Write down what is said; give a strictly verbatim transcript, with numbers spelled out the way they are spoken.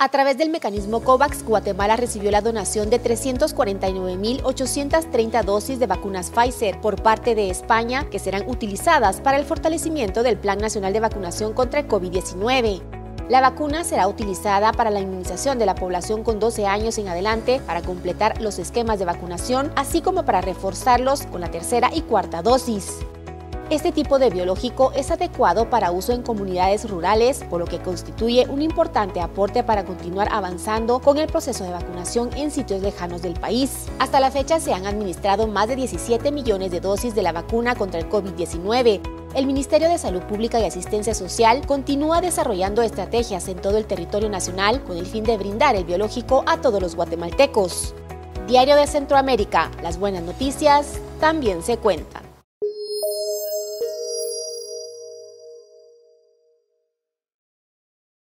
A través del mecanismo COVAX, Guatemala recibió la donación de trescientas cuarenta y nueve mil ochocientas treinta dosis de vacunas Pfizer por parte de España, que serán utilizadas para el fortalecimiento del Plan Nacional de Vacunación contra el COVID diecinueve. La vacuna será utilizada para la inmunización de la población con doce años en adelante, para completar los esquemas de vacunación, así como para reforzarlos con la tercera y cuarta dosis. Este tipo de biológico es adecuado para uso en comunidades rurales, por lo que constituye un importante aporte para continuar avanzando con el proceso de vacunación en sitios lejanos del país. Hasta la fecha se han administrado más de diecisiete millones de dosis de la vacuna contra el COVID diecinueve. El Ministerio de Salud Pública y Asistencia Social continúa desarrollando estrategias en todo el territorio nacional con el fin de brindar el biológico a todos los guatemaltecos. Diario de Centroamérica, las buenas noticias también se cuentan.